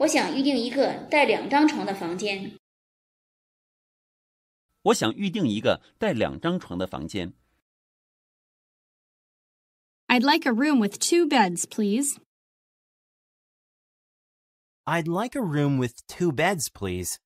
我想预定一个带2张床的房间。我想预定一个带2张床的房间。I'd like a room with 2 beds, please. I'd like a room with 2 beds, please.